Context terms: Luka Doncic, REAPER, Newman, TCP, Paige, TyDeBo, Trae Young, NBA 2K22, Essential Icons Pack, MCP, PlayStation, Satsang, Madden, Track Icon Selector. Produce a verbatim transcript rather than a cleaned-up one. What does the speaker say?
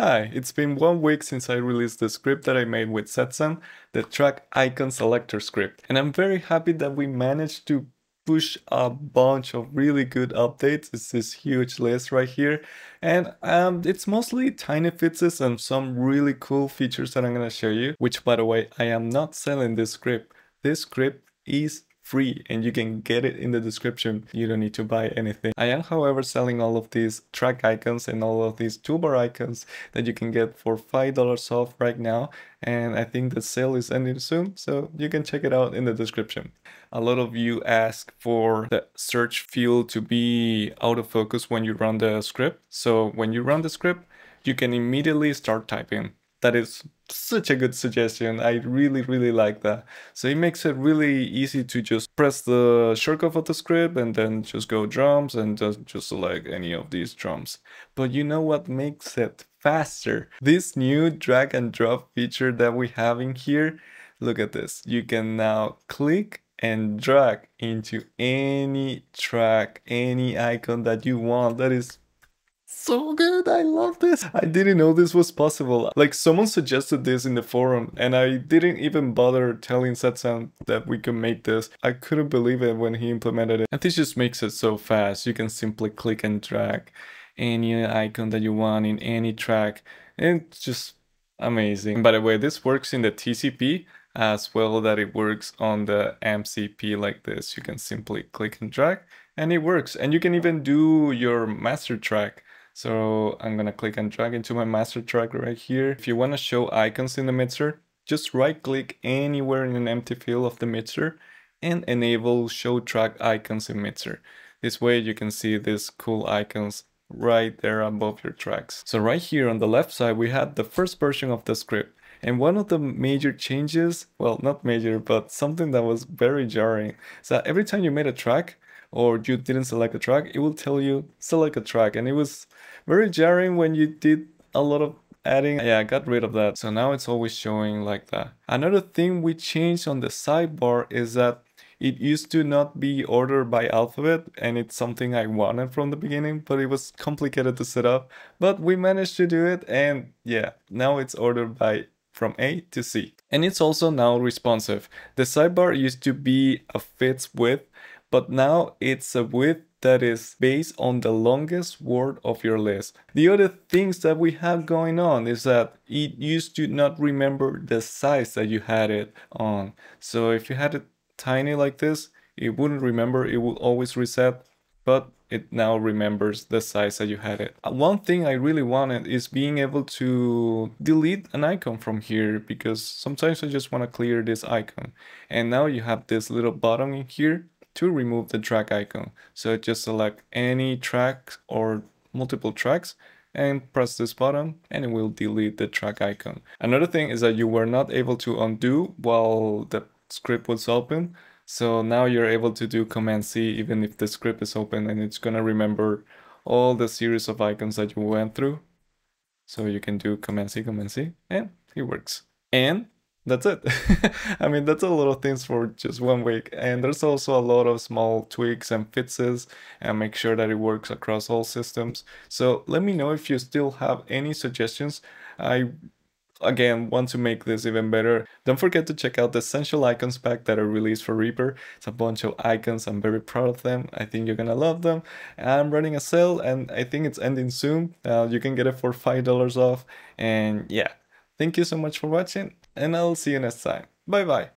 Hi, it's been one week since I released the script that I made with Satsang, the Track Icon Selector script, and I'm very happy that we managed to push a bunch of really good updates. It's this huge list right here, and um, it's mostly tiny fixes and some really cool features that I'm gonna show you, which, by the way, I am not selling this script. This script is free and you can get it in the description. You don't need to buy anything. I am, however, selling all of these track icons and all of these toolbar icons that you can get for five dollars off right now, and I think the sale is ending soon, so you can check it out in the description. A lot of you ask for the search field to be out of focus when you run the script, so when you run the script you can immediately start typing. That is such a good suggestion. I really, really like that. So it makes it really easy to just press the shortcut of the script and then just go drums and just, just select any of these drums. But you know what makes it faster? This new drag and drop feature that we have in here. Look at this. You can now click and drag into any track, any icon that you want. That is so good, I love this. I didn't know this was possible. Like, someone suggested this in the forum and I didn't even bother telling Satsang that we could make this. I couldn't believe it when he implemented it. And this just makes it so fast. You can simply click and drag any icon that you want in any track. And it's just amazing. And by the way, this works in the T C P as well that it works on the M C P like this. You can simply click and drag and it works. And you can even do your master track. So I'm gonna click and drag into my master track right here. If you wanna show icons in the mixer, just right click anywhere in an empty field of the mixer and enable show track icons in mixer. This way you can see these cool icons right there above your tracks. So right here on the left side, we had the first version of the script. And one of the major changes, well, not major, but something that was very jarring, is that every time you made a track, or you didn't select a track, it will tell you select a track, and it was very jarring when you did a lot of adding. Yeah, I got rid of that, so now it's always showing like that. Another thing we changed on the sidebar is that it used to not be ordered by alphabet, and it's something I wanted from the beginning, but it was complicated to set up, but we managed to do it, and yeah, now it's ordered by from A to C. And it's also now responsive. The sidebar used to be a fixed width, but now it's a width that is based on the longest word of your list. The other things that we have going on is that it used to not remember the size that you had it on. So if you had it tiny like this, it wouldn't remember, it would always reset, but it now remembers the size that you had it. One thing I really wanted is being able to delete an icon from here, because sometimes I just want to clear this icon. And now you have this little button in here to remove the track icon. So just select any track or multiple tracks and press this button and it will delete the track icon. Another thing is that you were not able to undo while the script was open. So now you're able to do Command C even if the script is open, and it's gonna remember all the series of icons that you went through. So you can do Command C, Command C, and it works. And that's it. I mean, that's a lot of things for just one week, and there's also a lot of small tweaks and fixes, and make sure that it works across all systems. So let me know if you still have any suggestions. I again want to make this even better. Don't forget to check out the Essential Icons Pack that I released for Reaper. It's a bunch of icons. I'm very proud of them. I think you're gonna love them. I'm running a sale and I think it's ending soon. Uh, you can get it for five dollars off, and yeah. Thank you so much for watching, and I'll see you next time. Bye bye.